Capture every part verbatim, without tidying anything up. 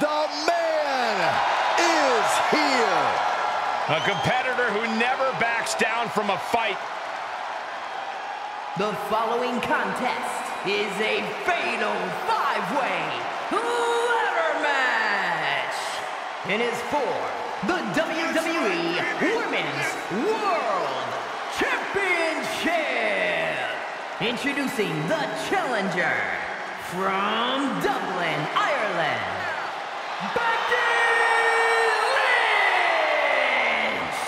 The man is here. A competitor who never backs down from a fight. The following contest is a fatal five-way ladder match and is for the W W E Women's World Championship. Introducing the challenger from Dublin, Ireland, Becky Lynch.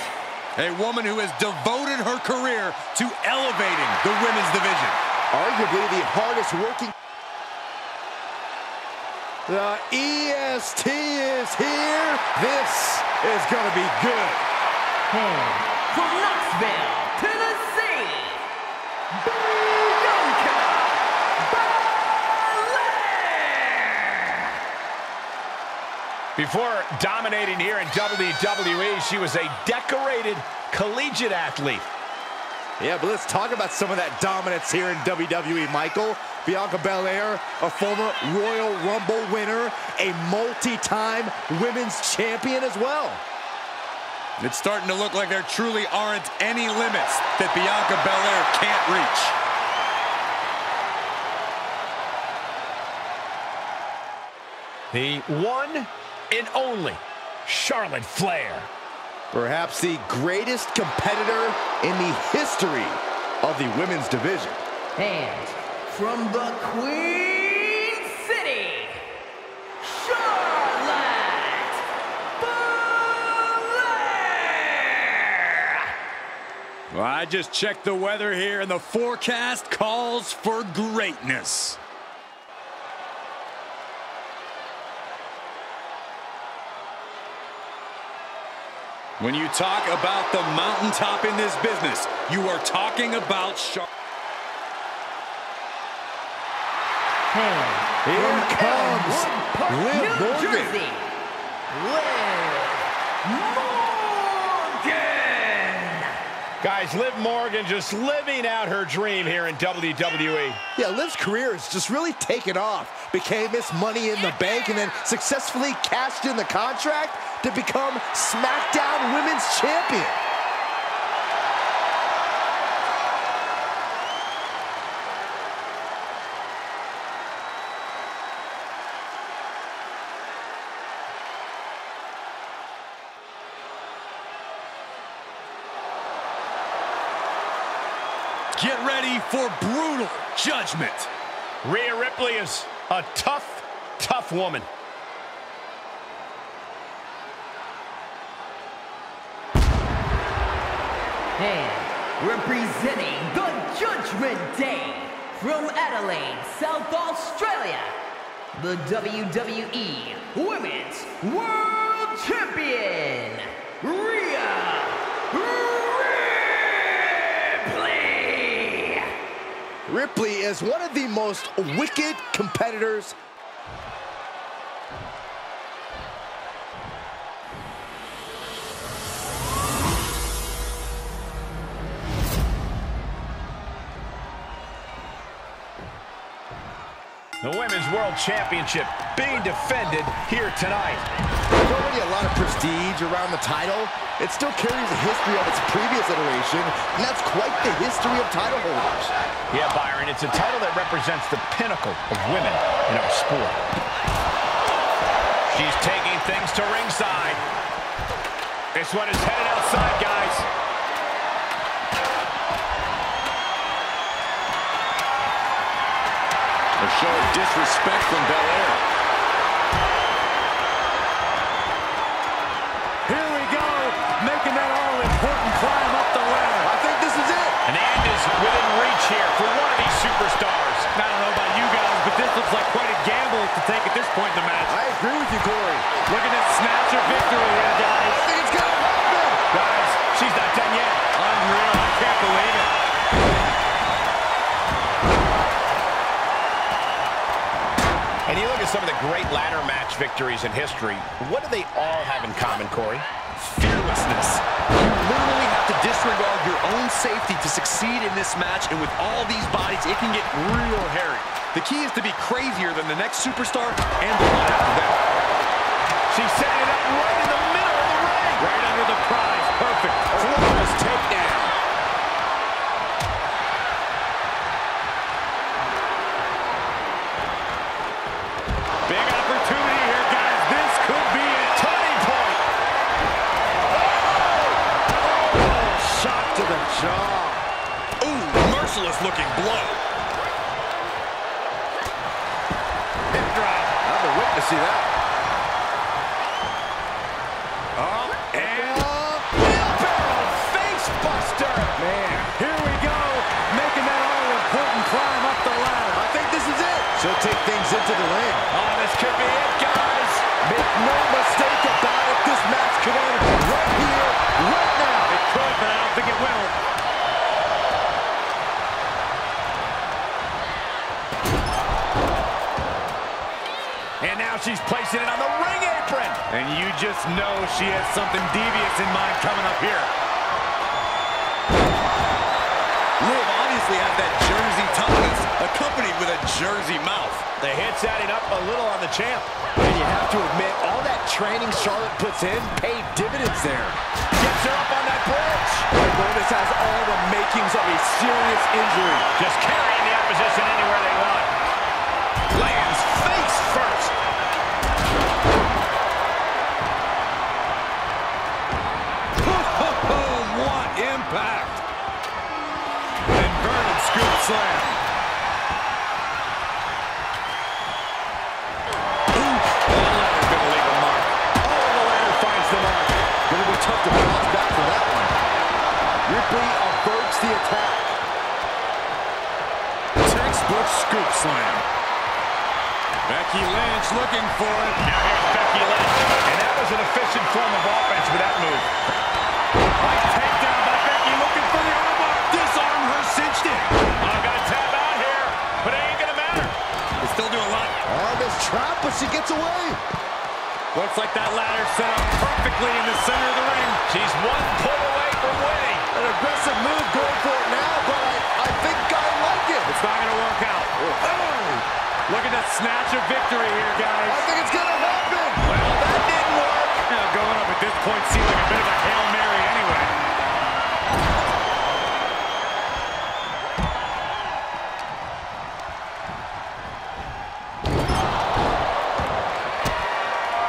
A woman who has devoted her career to elevating the women's division. Arguably the hardest working. The E S T is here. This is going to be good. And from Knoxville, Tennessee, Bianca Belair. Before dominating here in W W E, she was a decorated collegiate athlete. Yeah, but let's talk about some of that dominance here in W W E, Michael. Bianca Belair, a former Royal Rumble winner, a multi-time women's champion as well. It's starting to look like there truly aren't any limits that Bianca Belair can't reach. The one and only Charlotte Flair. Perhaps the greatest competitor in the history of the women's division. And from the Queen City, Charlotte Flair! Well, I just checked the weather here, and the forecast calls for greatness. When you talk about the mountaintop in this business, you are talking about Charlotte. Hey, here comes Liv Morgan. Liv Morgan. Guys, Liv Morgan just living out her dream here in W W E. Yeah, Liv's career has just really taken off. Became Miss Money in the Bank and then successfully cashed in the contract to become SmackDown Women's Champion. Get ready for brutal judgment. Rhea Ripley is a tough, tough woman. And representing the Judgment Day from Adelaide, South Australia, the W W E Women's World Champion, Rhea Ripley. Ripley is one of the most wicked competitors. The Women's World Championship being defended here tonight. There's already a lot of prestige around the title. It still carries a history of its previous iteration, and that's quite the history of title holders. Yeah, Byron, it's a title that represents the pinnacle of women in our sport. She's taking things to ringside. This one is headed outside, guys. A show of disrespect from Belair. Here we go, making that all-important climb up the ladder. I think this is it. And the end is within reach here for one of these superstars. I don't know about you guys, but this looks like quite a gamble to take at this point in the match. I agree with you, Corey. Look at this snatch of victory here, guys. I think it's going to happen. Guys, she's not done yet. Unreal, I can't believe it. And you look at some of the great ladder match victories in history. What do they all have in common, Corey? Fearlessness. You literally have to disregard your own safety to succeed in this match, and with all these bodies, it can get real hairy. The key is to be crazier than the next superstar and the one after them. She's setting it up right in the middle of the ring. Right under the prize. Perfect. Flawless takedown. Big opportunity here, guys. This could be a turning point. Oh, oh shot to the jaw. Ooh, merciless looking blow. Hip drop. I'm the witness to that. Man, here we go, making that all-important climb up the ladder. I think this is it. She'll take things into the ring. Oh, this could be it, guys. Make no mistake about it. This match could end right here, right now. It could, but I don't think it will. And now she's placing it on the ring apron. And you just know she has something devious in mind coming up here. Liv obviously has that jersey toughness, accompanied with a jersey mouth. The hit's adding up a little on the champ. And you have to admit, all that training Charlotte puts in paid dividends there. Gets her up on that bridge. This has all the makings of a serious injury. Just carrying the opposition anywhere they want. Lands face first. What impact. Scoop slam. Oof. That's going to leave a mark. Oh, the ladder finds the mark. Going to be tough to bounce back for that one. Ripley averts the attack. Textbook scoop slam. Becky Lynch looking for it. Now here's Becky Lynch. And that was an efficient form of offense with that move. Right takedown by Becky looking for the armbar. Disarm her cinched in. I'm going to tap out here, but it ain't going to matter. They still do a lot. Oh, this trap, but she gets away. Looks like that ladder set up perfectly in the center of the ring. She's one pull away from winning. An aggressive move going for it now, but I, I think I like it. It's not going to work out. Oh. Oh. Looking to snatch a victory here, guys. I think it's going to happen. Well, that didn't work. Now, going up at this point seems like a bit of a Hail Mary anyway.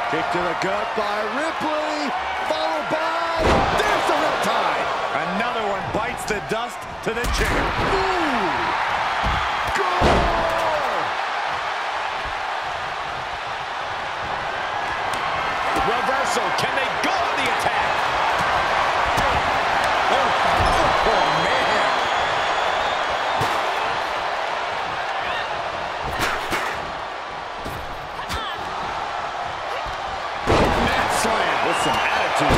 Kick to the gut by Ripley, followed by, there's the Riptide. Another one bites the dust to the chin. Ooh, goal! Reversal, can they go on the attack? Oh, oh, oh man. With some attitude.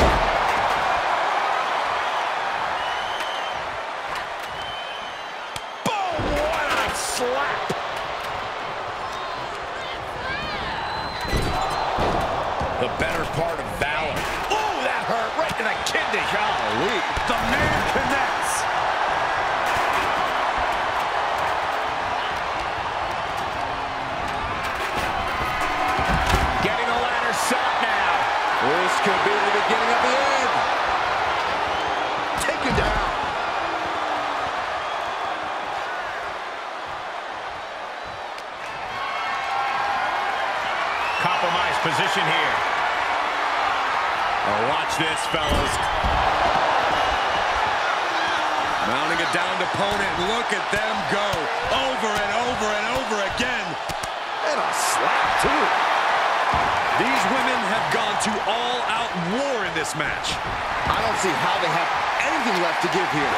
Boom! What a slap! The better part of valor. Ooh, that hurt right in the kidney. Golly. The man connects. Getting the ladder set up now. This could be the beginning of the end. Take it down. Compromised position here. Oh, watch this, fellas. Mounting a downed opponent. Look at them go. Over and over and over again. And a slap, too. These women have gone to all-out war in this match. I don't see how they have anything left to give here.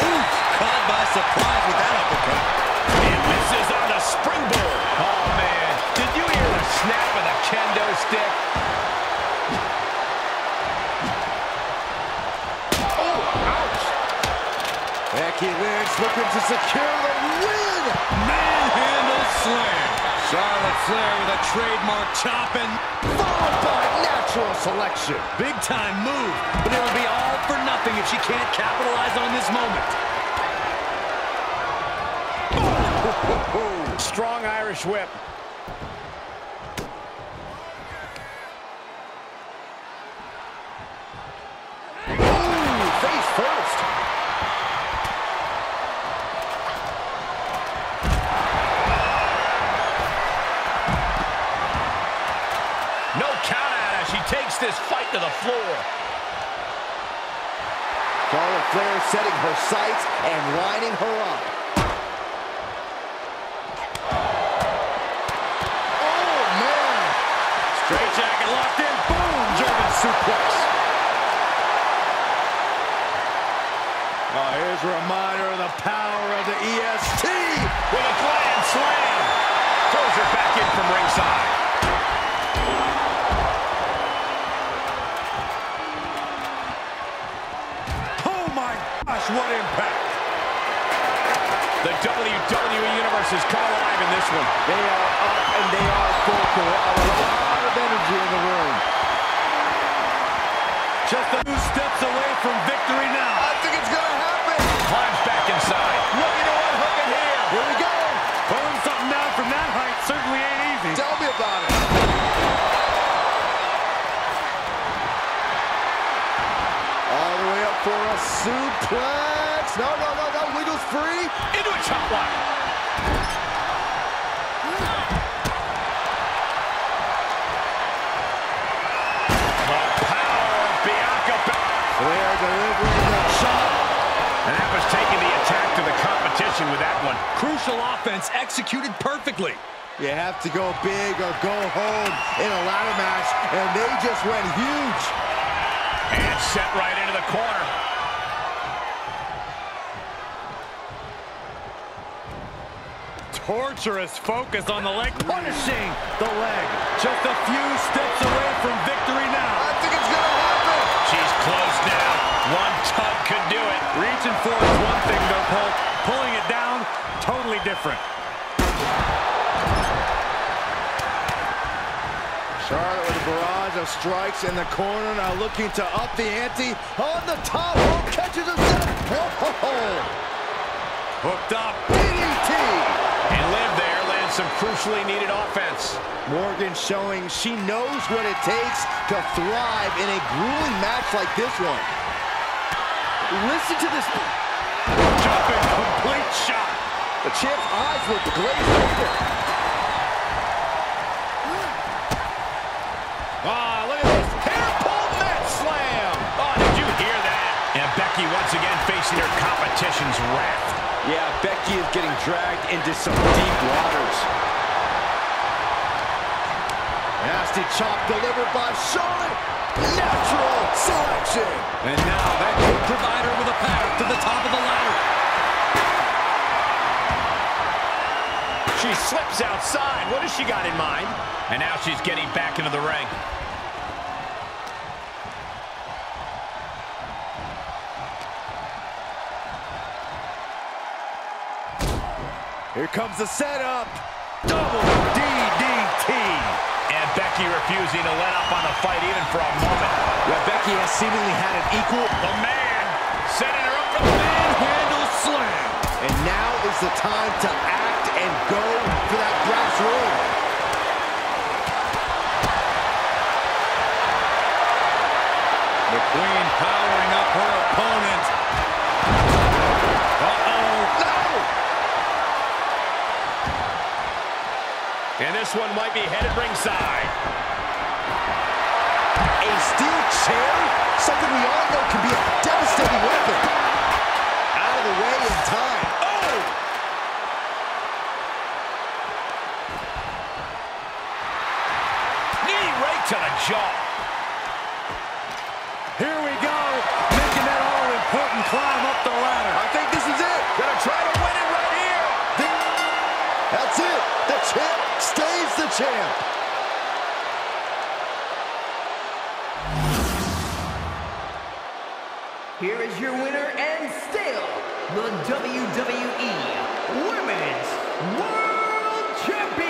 Ooh, caught by surprise with that uppercut. And misses on the springboard. Oh, man. Did you hear the snap of the kendo stick? Oh, ouch. Becky Lynch looking to secure the win. Manhandle slam. Charlotte Flair with a trademark chopping, followed by natural selection. Big time move, but it'll be all for nothing if she can't capitalize on this moment. Strong Irish whip. No count out as she takes this fight to the floor. Charlotte Flair setting her sights and lining her up. Oh, man. Straightjacket locked in. Boom, German suplex. Oh, here's a reminder of the power of the E S T with a flying slam. Throws her back in from ringside. What impact. The W W E Universe is caught alive in this one. They are up and they are vocal. A lot of energy in the room. Just a few steps away from victory now. I think it's going to happen. Climbs back inside. Looking to unhook it here. Here we go. Pulling something down from that height certainly ain't easy. Tell me about it. For a suplex. No, no, no, no. Wiggles free. Into a chop block. The power of Bianca Belair. Flair delivering the shot. And that was taking the attack to the competition with that one. Crucial offense executed perfectly. You have to go big or go home in a ladder match, and they just went huge. And set right into the corner. Torturous focus on the leg, punishing the leg. Just a few steps away from victory now. I think it's going to happen. She's close now. One tug could do it. Reaching for it is one thing, though, Paul. Pulling it down, totally different. Charlotte with a barrage of strikes in the corner, now looking to up the ante on the top rope, catches a set. Ho, ho. Hooked up, D D T. And Liv there lands some crucially needed offense. Morgan showing she knows what it takes to thrive in a grueling match like this one. Listen to this. Jumping complete shot. The champ's eyes were glazed over. Ah, oh, look at this. Hair-pulled net slam. Oh, did you hear that? And Becky once again facing her competition's wrath. Yeah, Becky is getting dragged into some deep waters. Nasty chop delivered by Charlotte. Natural selection. And now that could provide her with a path to the top of the ladder. She slips outside. What has she got in mind? And now she's getting back into the ring. Here comes the setup. Double D D T. And Becky refusing to let up on the fight even for a moment. Well, Becky has seemingly had an equal. The man setting her up. The manhandle slam. And now is the time to act and go for that brass ring. The queen powering up her opponent. Uh-oh. No! And this one might be headed ringside. A steel chair? Something we all know can be a devastating weapon. Out of the way in time. Oh! To the jaw. Here we go. Making that all-important climb up the ladder. I think this is it. Gonna try to win it right here. That's it. The champ stays the champ. Here is your winner and still the W W E Women's World Champion.